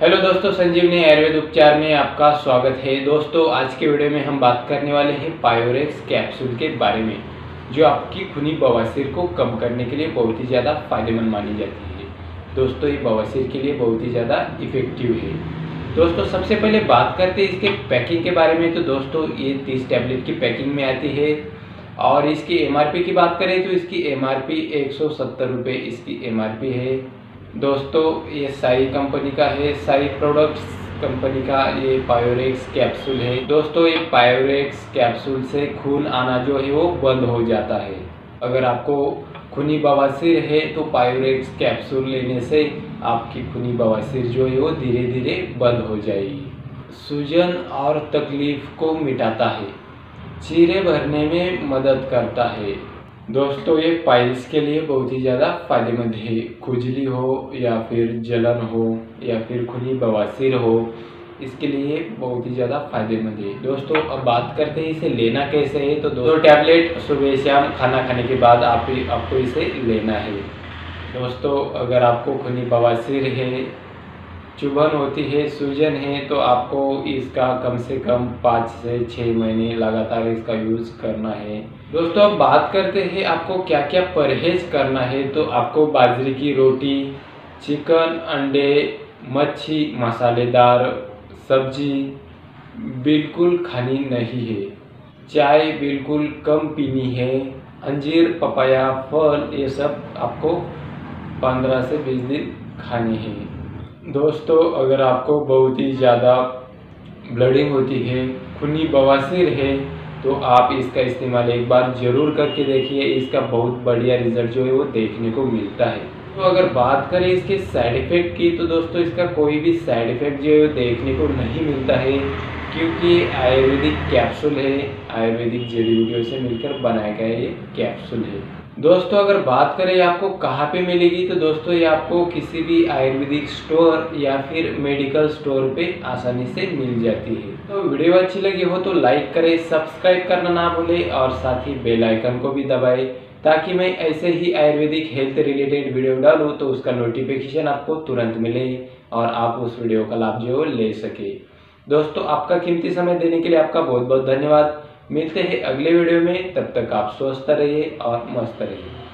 Hello दोस्तों, संजीवनी आयुर्वेदिक उपचार में आपका स्वागत है। दोस्तों, आज के वीडियो में हम बात करने वाले हैं पायोरेक्स कैप्सूल के बारे में, जो आपकी खूनी बवासीर को कम करने के लिए बहुत ही ज़्यादा फायदेमंद मानी जाती है। दोस्तों, ये बवासीर के लिए बहुत ही ज़्यादा इफेक्टिव है। दोस्तों, सबसे पहले बात करते हैं इसके पैकिंग के बारे में। तो दोस्तों, ये 30 टैबलेट की पैकिंग में आती है और इसकी MRP की बात करें तो इसकी MRP 170 रुपये इसकी MRP है। दोस्तों, ये साई कंपनी का है, साई प्रोडक्ट्स कंपनी का ये पायोरेक्स कैप्सूल है। दोस्तों, ये पायोरेक्स कैप्सूल से खून आना जो है वो बंद हो जाता है। अगर आपको खूनी बवासीर है तो पायोरेक्स कैप्सूल लेने से आपकी खूनी बवासीर जो है वो धीरे धीरे बंद हो जाएगी। सूजन और तकलीफ को मिटाता है, चीरे भरने में मदद करता है। दोस्तों, ये पाइल्स के लिए बहुत ही ज़्यादा फायदेमंद है। खुजली हो या फिर जलन हो या फिर खूनी बवासीर हो, इसके लिए बहुत ही ज़्यादा फायदेमंद है। दोस्तों, अब बात करते हैं इसे लेना कैसे है। तो 2 टैबलेट सुबह शाम खाना खाने के बाद आपको इसे लेना है। दोस्तों, अगर आपको खूनी बवासीर है, चुभन होती है, सूजन है, तो आपको इसका कम से कम 5 से 6 महीने लगातार इसका यूज़ करना है। दोस्तों, अब बात करते हैं आपको क्या क्या परहेज करना है। तो आपको बाजरे की रोटी, चिकन, अंडे, मच्छी, मसालेदार सब्जी बिल्कुल खानी नहीं है। चाय बिल्कुल कम पीनी है। अंजीर, पपाया फल, ये सब आपको 15 से 20 दिन खाने हैं। दोस्तों, अगर आपको बहुत ही ज़्यादा ब्लडिंग होती है, खूनी बवासीर है, तो आप इसका इस्तेमाल एक बार ज़रूर करके देखिए। इसका बहुत बढ़िया रिजल्ट जो है वो देखने को मिलता है। तो अगर बात करें इसके साइड इफ़ेक्ट की, तो दोस्तों, इसका कोई भी साइड इफ़ेक्ट जो है वो देखने को नहीं मिलता है, क्योंकि आयुर्वेदिक कैप्सूल है, आयुर्वेदिक जड़ी बूटियों से मिलकर बनाया गया ये कैप्सूल है। दोस्तों, अगर बात करें आपको कहाँ पे मिलेगी, तो दोस्तों, ये आपको किसी भी आयुर्वेदिक स्टोर या फिर मेडिकल स्टोर पे आसानी से मिल जाती है। तो वीडियो अच्छी लगी हो तो लाइक करें, सब्सक्राइब करना ना भूलें और साथ ही बेल आइकन को भी दबाएं, ताकि मैं ऐसे ही आयुर्वेदिक हेल्थ रिलेटेड वीडियो डालूँ तो उसका नोटिफिकेशन आपको तुरंत मिले और आप उस वीडियो का लाभ जो ले सके। दोस्तों, आपका कीमती समय देने के लिए आपका बहुत बहुत धन्यवाद। मिलते हैं अगले वीडियो में। तब तक आप स्वस्थ रहिए और मस्त रहिए।